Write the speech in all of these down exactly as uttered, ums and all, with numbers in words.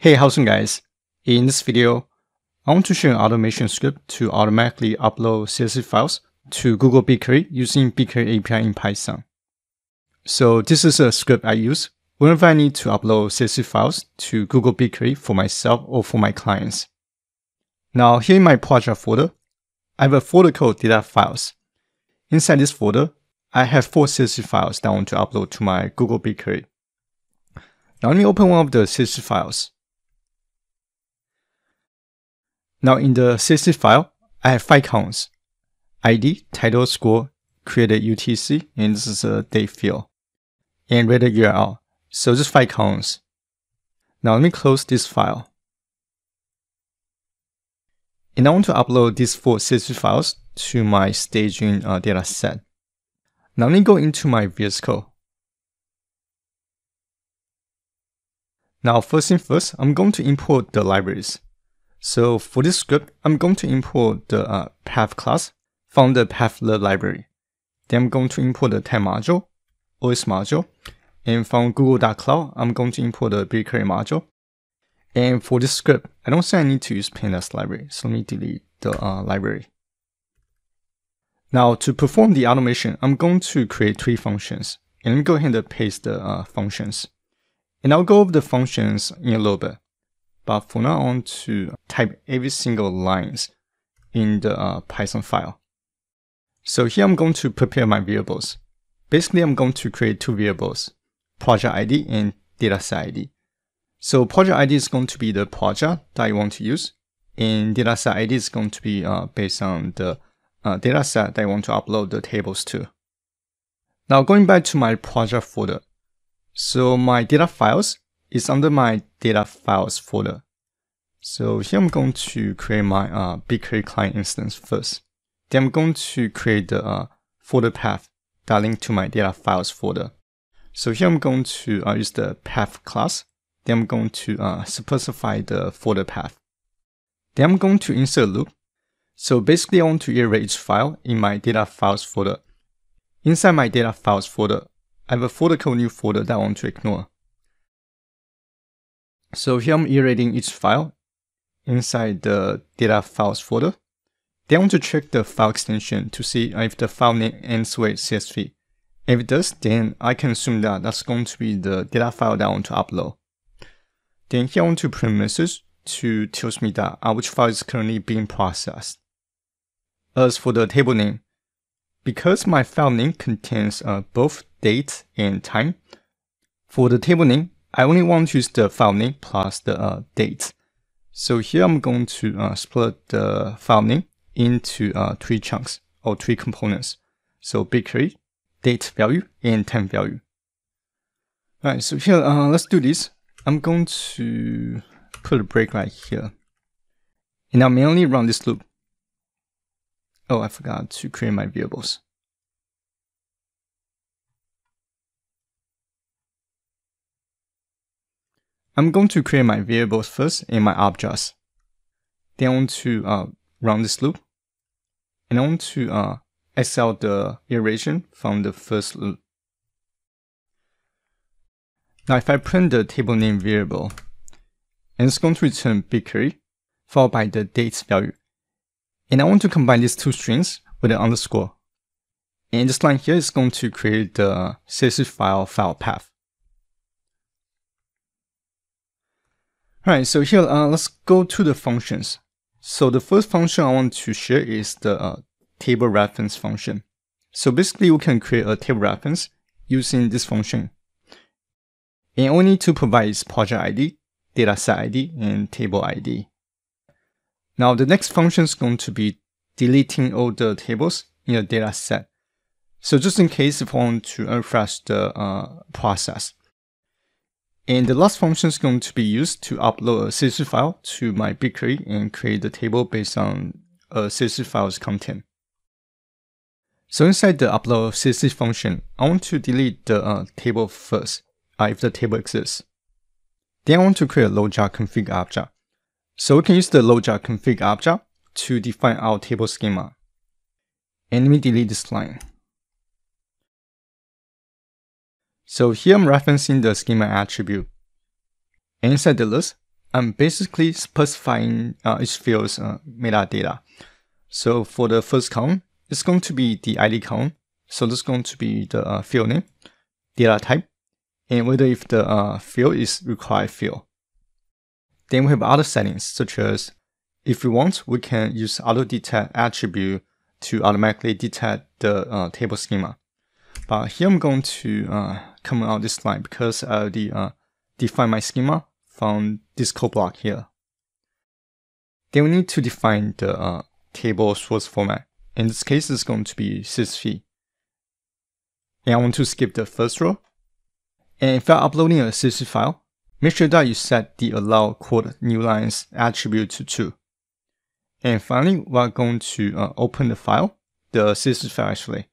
Hey, how's it guys? In this video, I want to show an automation script to automatically upload C S V files to Google BigQuery using BigQuery A P I in Python. So this is a script I use whenever I need to upload C S V files to Google BigQuery for myself or for my clients. Now here in my project folder, I have a folder called data files. Inside this folder, I have four C S V files that I want to upload to my Google BigQuery. Now let me open one of the C S V files. Now in the C S V file, I have five columns: I D, title, score, created U T C, and this is a date field, and read the U R L. So just five columns. Now let me close this file. And I want to upload these four C S V files to my staging uh, data set. Now let me go into my V S Code. Now first thing first, I'm going to import the libraries. So for this script, I'm going to import the uh, path class from the Pathlib library. Then I'm going to import the tag module, O S module, and from Google dot Cloud, I'm going to import the BigQuery module. And for this script, I don't think I need to use Pandas library, so let me delete the uh, library. Now to perform the automation, I'm going to create three functions, and let me go ahead and paste the uh, functions. And I'll go over the functions in a little bit. But for now, I want to type every single lines in the uh, Python file. So here I'm going to prepare my variables. Basically, I'm going to create two variables, project I D and dataset I D. So project I D is going to be the project that you want to use, and dataset I D is going to be uh, based on the uh, dataset that I want to upload the tables to. Now going back to my project folder. So my data files is under my data files folder. So here I'm going to create my uh, BigQuery client instance first. Then I'm going to create the uh, folder path that links to my data files folder. So here I'm going to uh, use the path class. Then I'm going to uh, specify the folder path. Then I'm going to insert a loop. So basically I want to iterate each file in my data files folder. Inside my data files folder, I have a folder called new folder that I want to ignore. So here I'm iterating each file inside the data files folder. Then I want to check the file extension to see if the file name ends with C S V. If it does, then I can assume that that's going to be the data file that I want to upload. Then here I want to print a message to tell me that uh, which file is currently being processed. As for the table name, because my file name contains uh, both date and time, for the table name, I only want to use the file name plus the uh, date. So here I'm going to uh, split the file name into uh, three chunks or three components. So BigQuery, date value, and time value. All right, so here, uh, let's do this. I'm going to put a break right here. And I'll mainly run this loop. Oh, I forgot to create my variables. I'm going to create my variables first and my objects. Then I want to uh, run this loop. And I want to uh, exit out the iteration from the first loop. Now if I print the table name variable, and it's going to return BigQuery, followed by the date value. And I want to combine these two strings with an underscore. And this line here is going to create the C S V file file path. Alright, so here uh, let's go to the functions. So the first function I want to share is the uh, table reference function. So basically we can create a table reference using this function. And all we need to provide is project I D, dataset I D, and table I D. Now the next function is going to be deleting all the tables in the data set. So just in case if I want to refresh the uh, process. And the last function is going to be used to upload a C S V file to my BigQuery and create the table based on a C S V file's content. So inside the upload C S V function, I want to delete the uh, table first, uh, if the table exists. Then I want to create a LoadJob config object. So we can use the LoadJob config object to define our table schema. And let me delete this line. So here I'm referencing the schema attribute. And inside the list, I'm basically specifying uh, each field's uh, metadata. So for the first column, it's going to be the I D column. So this is going to be the uh, field name, data type, and whether if the uh, field is required field. Then we have other settings, such as if we want, we can use auto-detect attribute to automatically detect the uh, table schema. But here I'm going to uh, comment out this line because I already uh, defined my schema from this code block here. Then we need to define the uh, table source format. In this case, it's going to be C S V. And I want to skip the first row. And if you're uploading a C S V file, make sure that you set the allow quote new lines attribute to two. And finally, we're going to uh, open the file, the C S V file actually.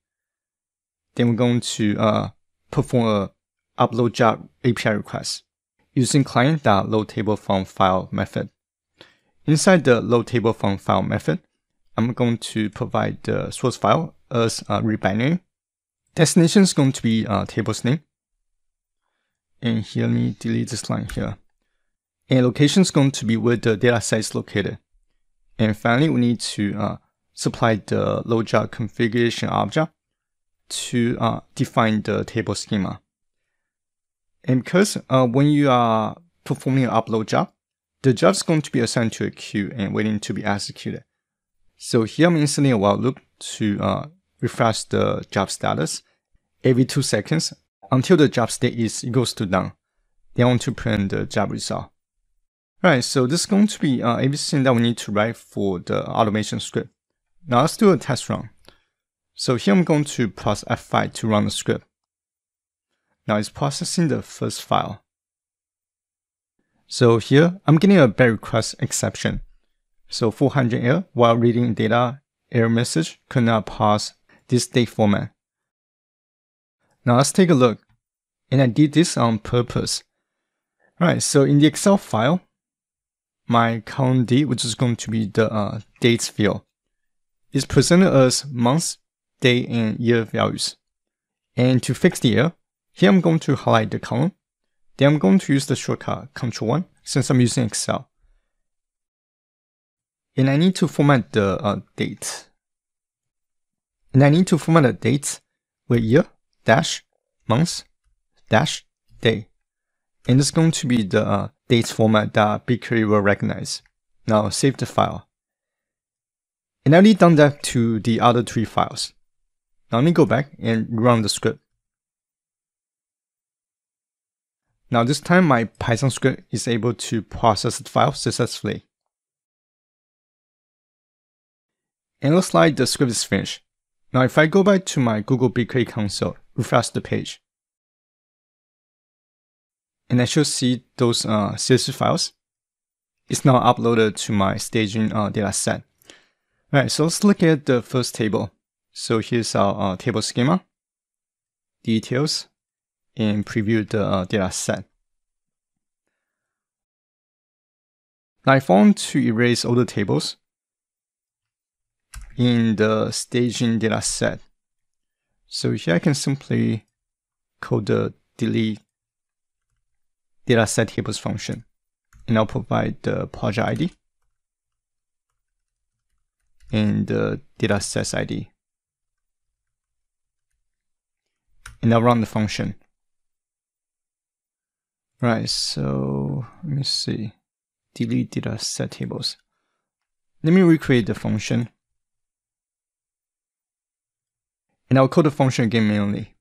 Then we're going to uh, perform a LoadJob A P I request using client.loadTableFromFile method. Inside the loadTableFromFile method, I'm going to provide the source file as a read binary. Destination is going to be uh, table's name. And here, let me delete this line here. And location is going to be where the data set is located. And finally, we need to uh, supply the LoadJob configuration object to uh, define the table schema. And because uh, when you are performing an upload job, the job is going to be assigned to a queue and waiting to be executed. So here I'm installing a while loop to uh, refresh the job status every two seconds until the job state is equals to done. Then I want to print the job result. Alright, so this is going to be uh, everything that we need to write for the automation script. Now let's do a test run. So here I'm going to press F five to run the script. Now it's processing the first file. So here I'm getting a bad request exception. So four hundred error while reading data error message could not pass this date format. Now let's take a look. And I did this on purpose. Alright, so in the Excel file, my column D, which is going to be the uh, dates field, is presented as months, day and year values. And to fix the error, here I'm going to highlight the column. Then I'm going to use the shortcut control one since I'm using Excel. And I need to format the uh, date. And I need to format the date with year, dash, month, dash, day. And it's going to be the uh, date format that BigQuery will recognize. Now save the file. And I already done that to the other three files. Now let me go back and run the script. Now this time my Python script is able to process the file successfully. And it looks like the script is finished. Now if I go back to my Google BigQuery console, refresh the page. And I should see those uh, C S V files. It's now uploaded to my staging uh, data set. Alright, so let's look at the first table. So here's our uh, table schema, details, and preview the uh, data set. Now I want to erase all the tables in the staging data set. So here I can simply call the delete data set tables function. And I'll provide the project I D and the data sets I D. And I'll run the function. Right, so let me see. Delete data set tables. Let me recreate the function. And I'll call the function again manually.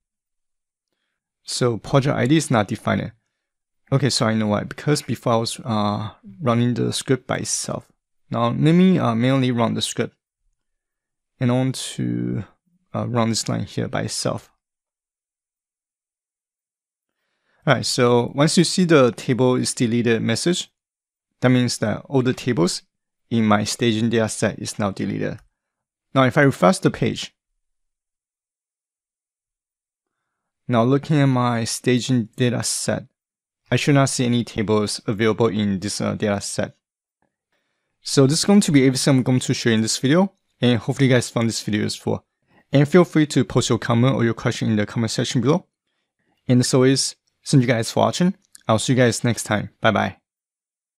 So project I D is not defined. Okay, so I know why. Because before I was uh, running the script by itself. Now let me uh, manually run the script. And I want to uh, run this line here by itself. Alright, so once you see the table is deleted message, that means that all the tables in my staging data set is now deleted. Now if I refresh the page, now looking at my staging data set, I should not see any tables available in this uh, data set. So this is going to be everything I'm going to show in this video, and hopefully you guys found this video useful. And feel free to post your comment or your question in the comment section below. And as always, thank you guys for watching. I'll see you guys next time. Bye bye.